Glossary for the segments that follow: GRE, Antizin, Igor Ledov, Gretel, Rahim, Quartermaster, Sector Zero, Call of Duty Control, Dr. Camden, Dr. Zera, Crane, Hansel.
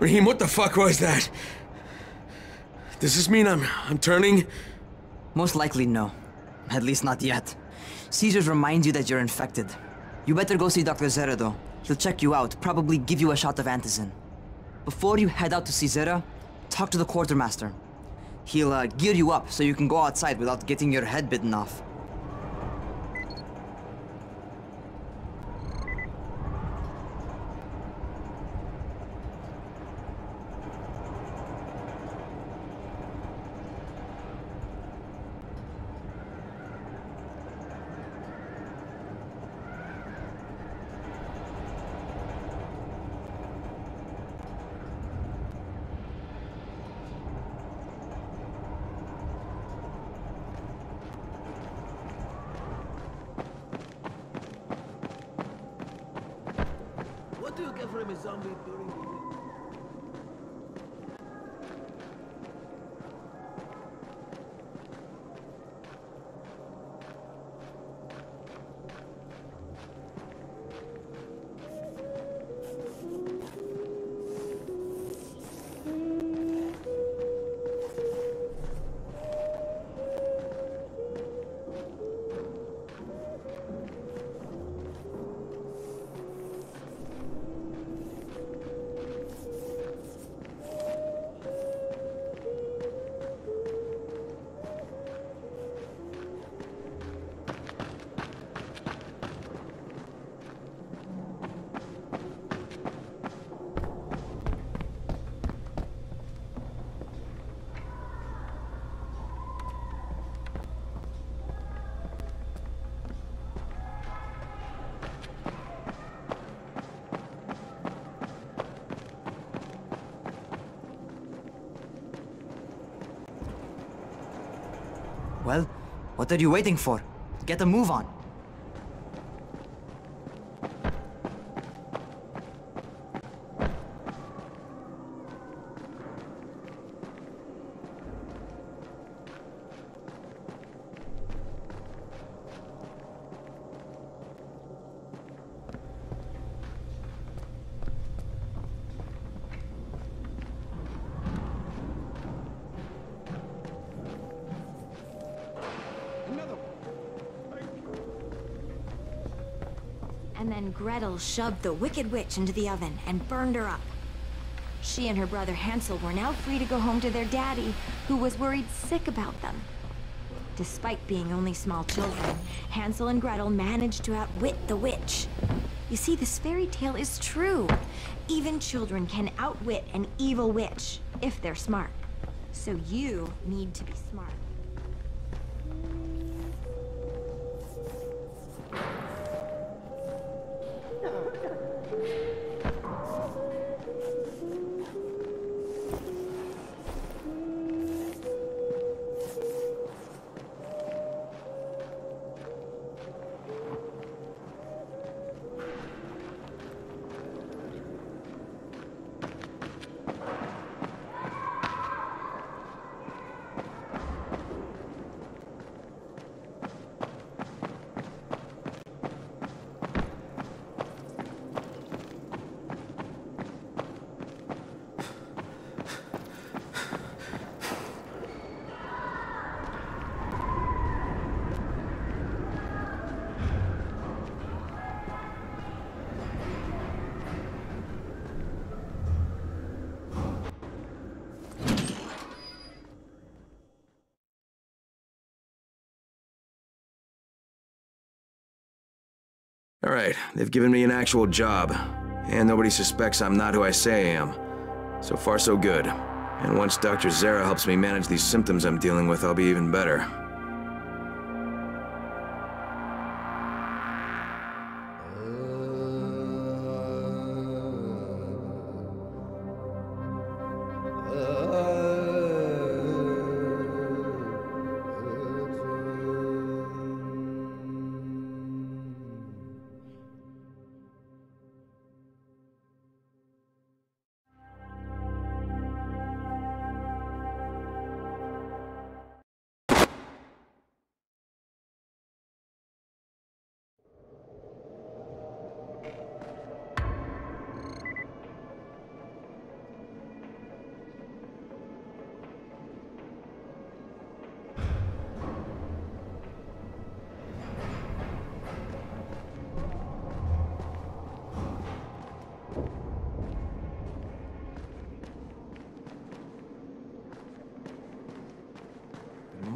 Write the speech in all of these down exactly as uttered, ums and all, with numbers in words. Rahim, what the fuck was that? Does this mean I'm... I'm turning? Most likely no. At least not yet. Seizures remind you that you're infected. You better go see Doctor Zera though. He'll check you out, probably give you a shot of Antizin. Before you head out to see Zera, talk to the Quartermaster. He'll uh, gear you up so you can go outside without getting your head bitten off. Well, what are you waiting for? Get a move on. And then Gretel shoved the Wicked Witch into the oven and burned her up. She and her brother Hansel were now free to go home to their daddy, who was worried sick about them. Despite being only small children, Hansel and Gretel managed to outwit the witch. You see, this fairy tale is true. Even children can outwit an evil witch, if they're smart. So you need to be smart. All right, they've given me an actual job, and nobody suspects I'm not who I say I am. So far, so good. And once Doctor Zera helps me manage these symptoms I'm dealing with, I'll be even better.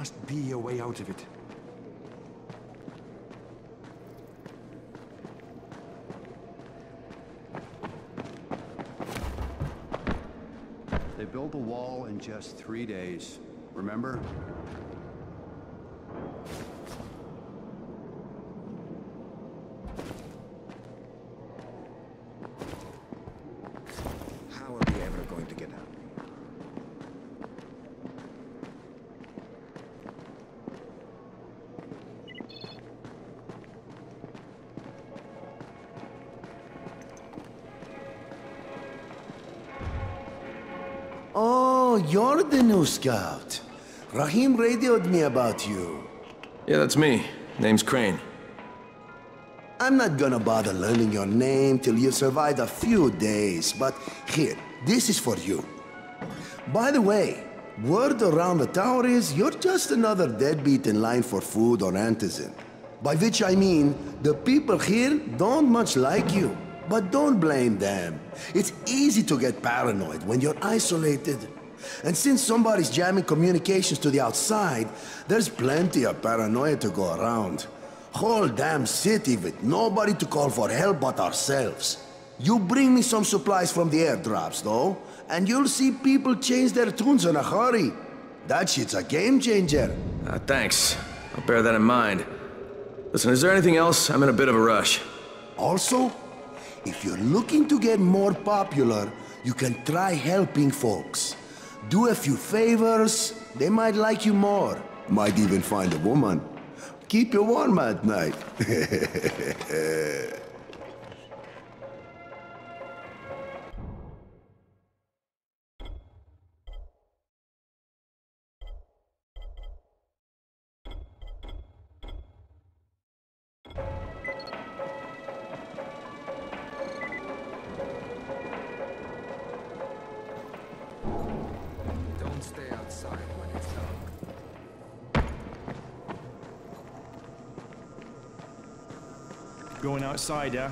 must be a way out of it. They built the wall in just three days, remember? You're the new scout. Rahim radioed me about you. Yeah, that's me. Name's Crane. I'm not gonna bother learning your name till you survive a few days, but here, this is for you. By the way, word around the tower is you're just another deadbeat in line for food on Antizin. By which I mean, the people here don't much like you, but don't blame them. It's easy to get paranoid when you're isolated. And since somebody's jamming communications to the outside, there's plenty of paranoia to go around. Whole damn city with nobody to call for help but ourselves. You bring me some supplies from the airdrops, though, and you'll see people change their tunes in a hurry. That shit's a game changer. Uh, thanks. I'll bear that in mind. Listen, is there anything else? I'm in a bit of a rush. Also, if you're looking to get more popular, you can try helping folks. Do a few favors, they might like you more. Might even find a woman. Keep you warm at night. Going outside, yeah?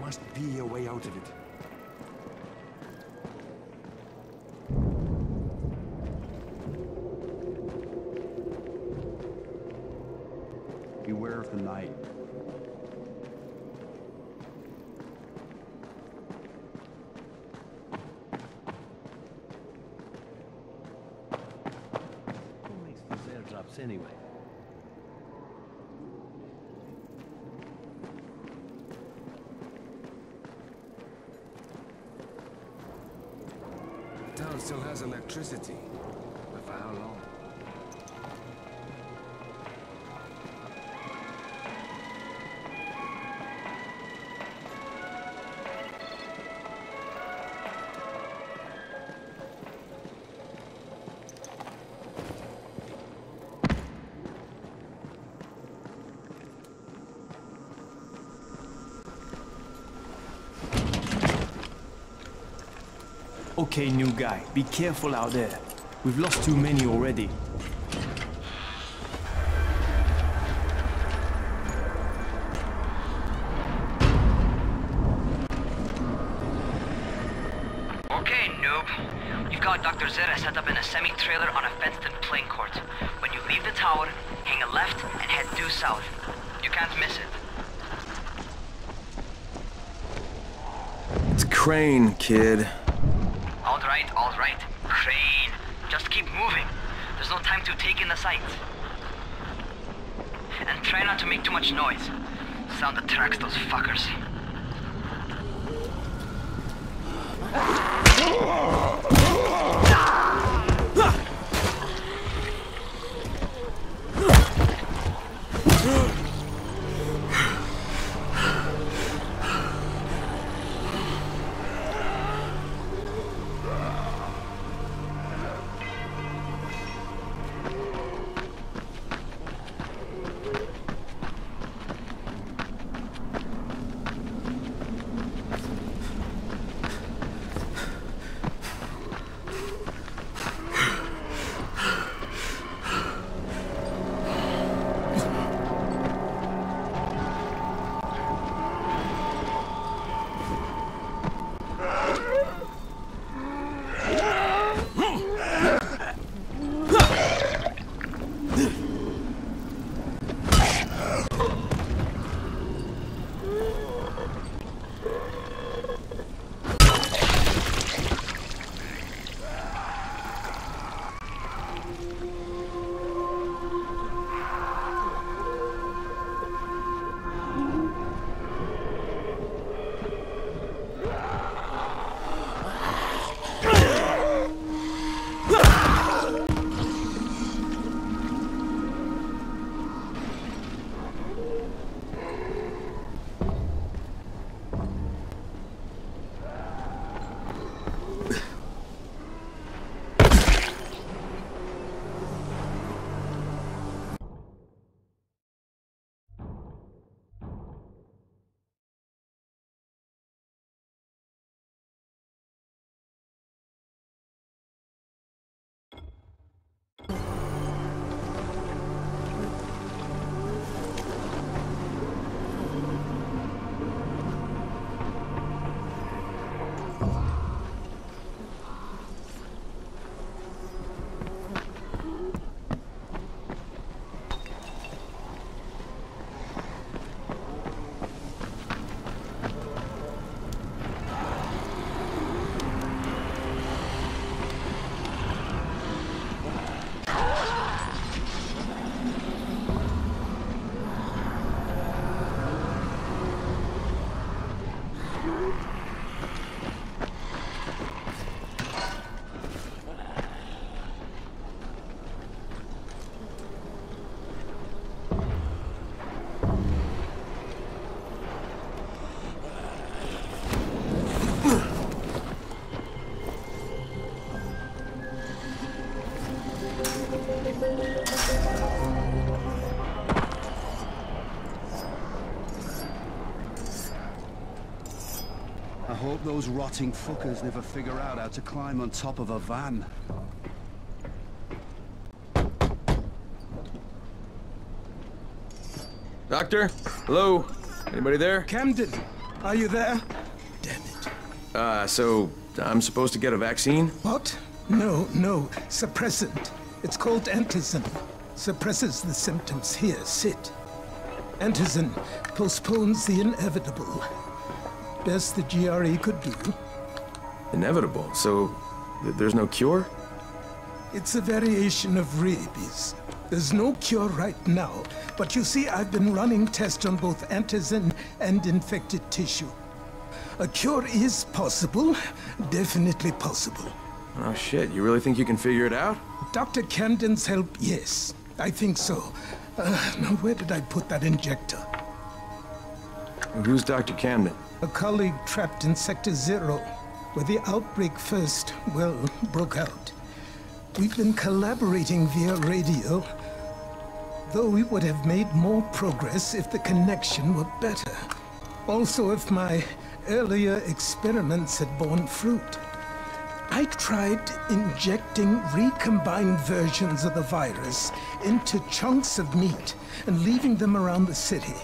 Must be a way out of it. Beware of the night. Who makes these airdrops anyway? The town still has electricity, but for how long? Okay, new guy, be careful out there. We've lost too many already. Okay, noob. You've got Doctor Zera set up in a semi-trailer on a fenced-in playing court. When you leave the tower, hang a left and head due south. You can't miss it. It's Crane, kid. Alright, alright. Crane, just keep moving. There's no time to take in the sights. And try not to make too much noise. Sound attracts those fuckers. I hope those rotting fuckers never figure out how to climb on top of a van. Doctor? Hello? Anybody there? Camden, are you there? Damn it. Uh, so I'm supposed to get a vaccine? What? No, no. Suppressant. It's called Antizin. Suppresses the symptoms. Here, sit. Antizin postpones the inevitable. Best the G R E could do. Inevitable? So th there's no cure? It's a variation of rabies. There's no cure right now, but you see, I've been running tests on both Antizin and infected tissue. A cure is possible, definitely possible. Oh shit, you really think you can figure it out? Doctor Camden's help, yes. I think so. Uh, now where did I put that injector? Who's Doctor Camden? A colleague trapped in Sector Zero, where the outbreak first, well, broke out. We've been collaborating via radio, though we would have made more progress if the connection were better. Also, if my earlier experiments had borne fruit. I tried injecting recombined versions of the virus into chunks of meat and leaving them around the city.